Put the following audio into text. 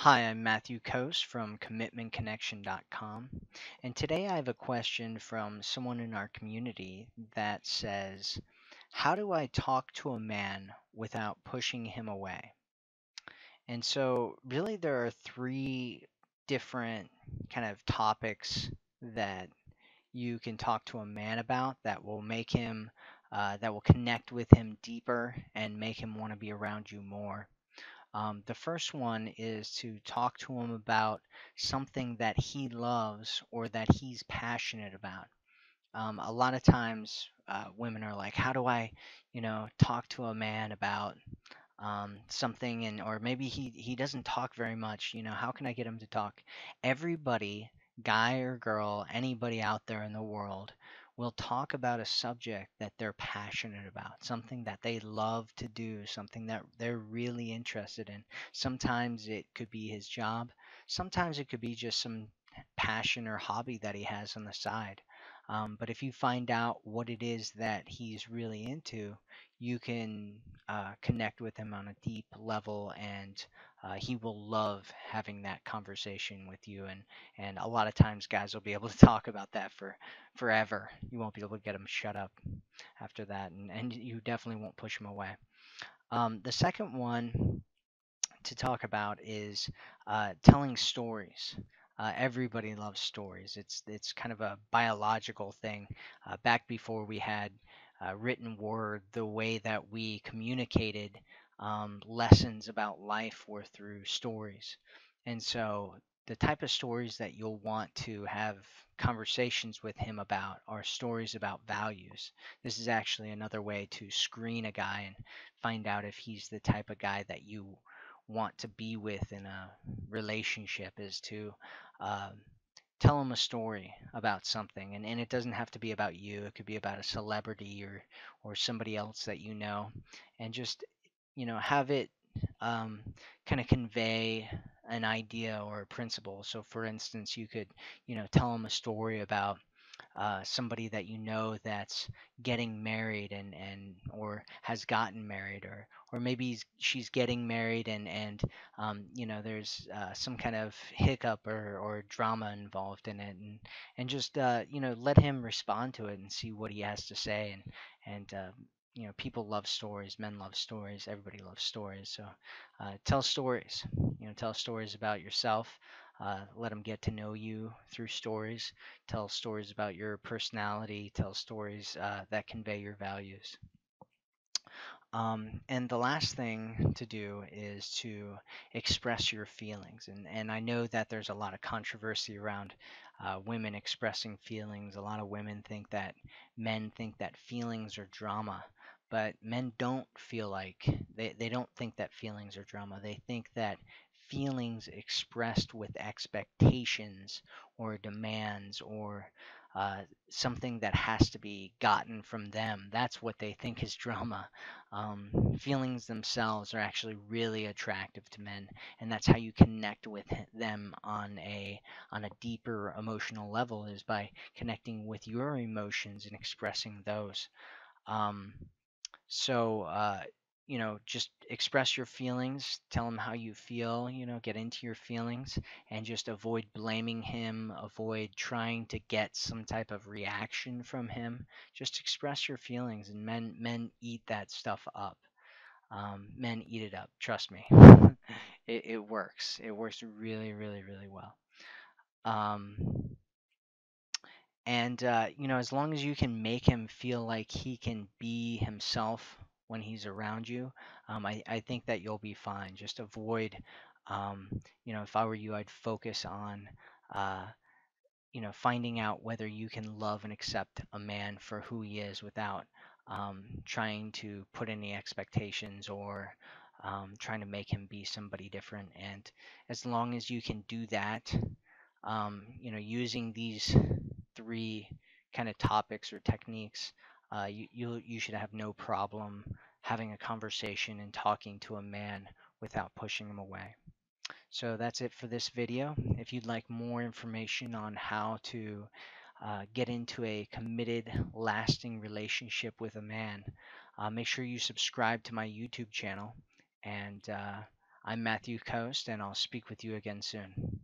Hi, I'm Matthew Coast from CommitmentConnection.com, and today I have a question from someone in our community that says, how do I talk to a man without pushing him away? And so really there are three different kind of topics that you can talk to a man about that will make him, that will connect with him deeper and make him want to be around you more. The first one is to talk to him about something that he loves or that he's passionate about. A lot of times women are like, how do I, talk to a man about something? And or maybe he doesn't talk very much. How can I get him to talk? Everybody, guy or girl, anybody out there in the world will talk about a subject that they're passionate about, something that they love to do, something that they're really interested in. Sometimes it could be his job. Sometimes it could be just some passion or hobby that he has on the side. But if you find out what it is that he's really into, you can connect with him on a deep level, and he will love having that conversation with you. And a lot of times guys will be able to talk about that for forever. You won't be able to get him shut up after that, and you definitely won't push him away. The second one to talk about is telling stories. Everybody loves stories. It's kind of a biological thing. Back before we had written word, the way that we communicated lessons about life were through stories. And so the type of stories that you'll want to have conversations with him about are stories about values. This is actually another way to screen a guy and find out if he's the type of guy that you want to be with in a relationship, is to tell them a story about something, and it doesn't have to be about you. It could be about a celebrity or somebody else that you know, and just have it kind of convey an idea or a principle. So for instance, you could tell them a story about somebody that you know that's getting married or has gotten married, or maybe she's getting married and there's some kind of hiccup or drama involved in it, and just let him respond to it and see what he has to say. And people love stories, men love stories, everybody loves stories. So tell stories, tell stories about yourself. Let them get to know you through stories. Tell stories about your personality. Tell stories that convey your values. And the last thing to do is to express your feelings. And I know that there's a lot of controversy around women expressing feelings. A lot of women think that men think that feelings are drama. But men don't feel like, they don't think that feelings are drama. They think that feelings expressed with expectations or demands or something that has to be gotten from them, that's what they think is drama. Feelings themselves are actually really attractive to men, and that's how you connect with them on a deeper emotional level, is by connecting with your emotions and expressing those. Just express your feelings, tell him how you feel, get into your feelings, and just avoid blaming him, avoid trying to get some type of reaction from him. Just express your feelings, and men eat that stuff up. Men eat it up, trust me. It works. It works really, really, really well. As long as you can make him feel like he can be himself when he's around you, I think that you'll be fine. Just avoid, if I were you, I'd focus on, finding out whether you can love and accept a man for who he is without trying to put any expectations or trying to make him be somebody different. And as long as you can do that, using these three kind of topics or techniques, you should have no problem having a conversation and talking to a man without pushing him away. So that's it for this video. If you'd like more information on how to get into a committed, lasting relationship with a man, make sure you subscribe to my YouTube channel, and I'm Matthew Coast, and I'll speak with you again soon.